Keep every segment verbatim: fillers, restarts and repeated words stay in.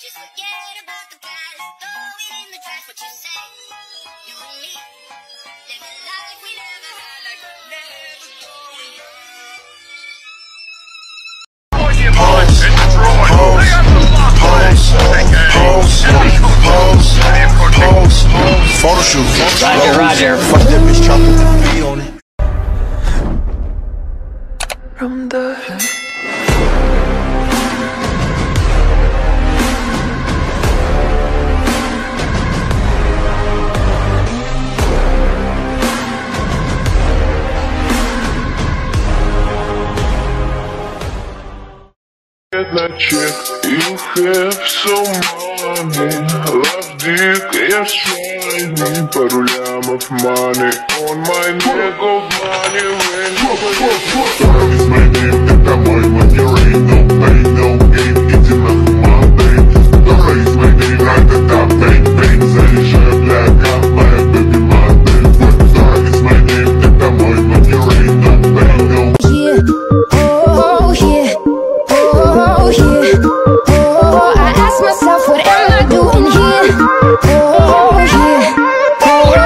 Just forget about the past, throw it in the trash, what you say, you and me, live a life we never had, like we're never going on. Pulse, pulse, pulse, pulse, pulse, pulse, photo shoot, Roger, Roger, fuck that bitch, chop with the beat on it. From the head. That chick you have so morning, love dick is shining, парулям of money on my neck of money when you play. My name is Тобой, when you ain't no pain, no game, it's enough money. The race my name, right at the bank, bank, залежая для капая, baby, модель. The race my name is Тобой, when you ain't no pain, no game. Oh yeah. Oh, yeah. Oh, I ask myself, what am I doing here? Oh, yeah. Oh, yeah. Oh, what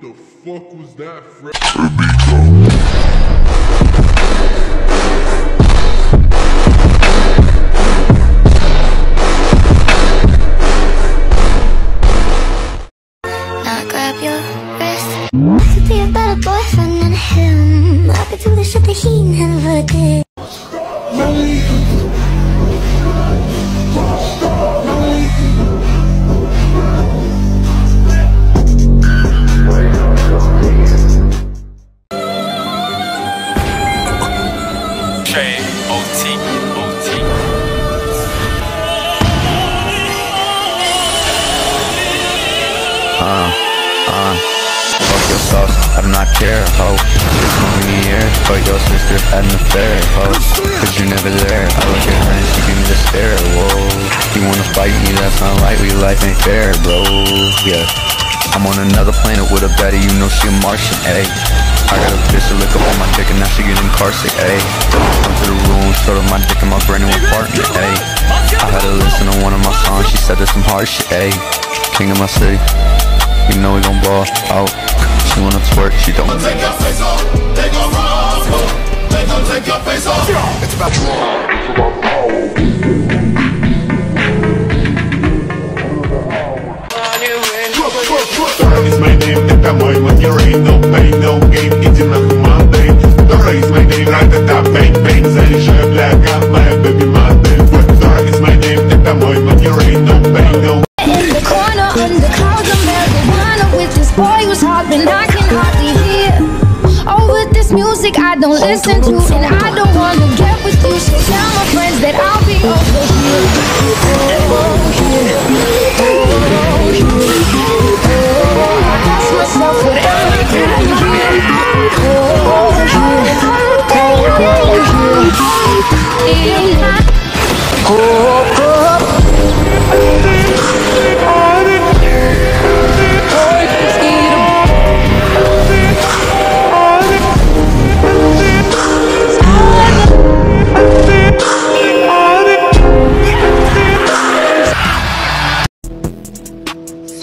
the fuck was that, Fred? Now grab your wrist. I could be a better boyfriend than him. I could do the shit that he never did. Uh, uh, fuck your sauce, I do not care, ho. It's only years, but your sister had an affair, ho. Cause you never there, I look at her and she give me the stare, whoa. You wanna fight me, that's not right, we life ain't fair, bro, yeah. I'm on another planet with a baddie, you know she a Martian, ayy. I got a bitch to lick up on my dick and now she getting carsick, ayy. Come to the room, showed up my dick and my brand new apartment, ayy. I had to listen to one of my songs, she said there's some hard shit, ayy. King of my city. You know we gon' ball out. She wanna twerk, she don't wanna take your face off. They gon' rumble. They gon' take your face off. It's about you. It's about the hour. The race my name, the boy with your ain't no pain, no game, it's enough Monday. The race my name, right at the bank, bank, залежая для капая, baby, модель. The race my name, the boy with your ain't no pain, no. In the corner, under the clouds of marijuana, with this boy who's hopping, I can hardly hear. Oh, with this music I don't listen to, and I don't wanna get with you, so tell my friends that I'll be over here. Oh, yeah. Oh, I ask myself, what am I doing here? Oh, yeah. Oh, yeah. Oh, yeah.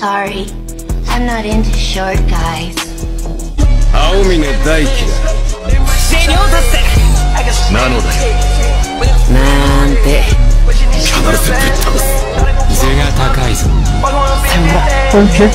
Sorry, I'm not into short guys. Aomi no daiki. なのだよ Okay.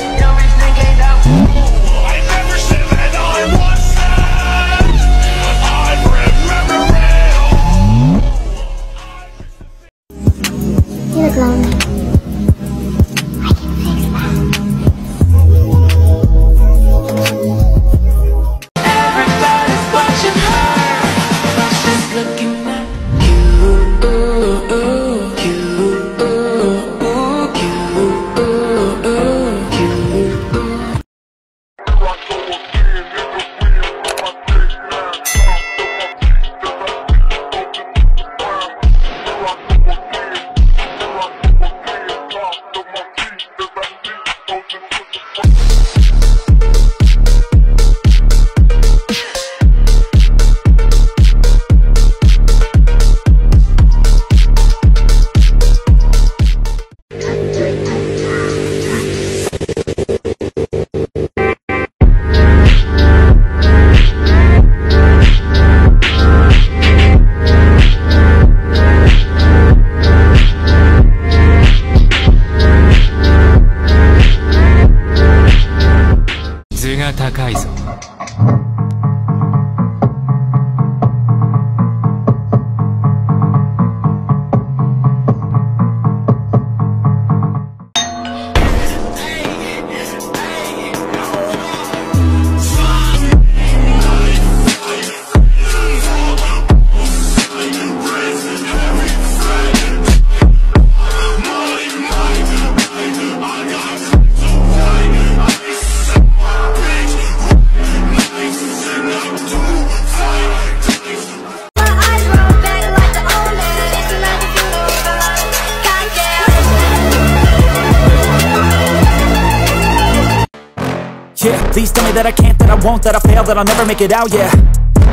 Please tell me that I can't, that I won't, that I fail, that I'll never make it out, yeah.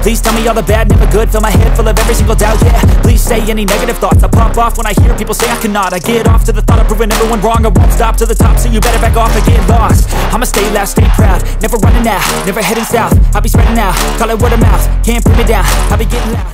Please tell me all the bad, never good, fill my head full of every single doubt, yeah. Please say any negative thoughts, I pop off when I hear people say I cannot. I get off to the thought of proving everyone wrong. I won't stop to the top, so you better back off and get lost. I'ma stay loud, stay proud, never running out, never heading south. I'll be spreading out, call it word of mouth, can't put me down, I'll be getting loud.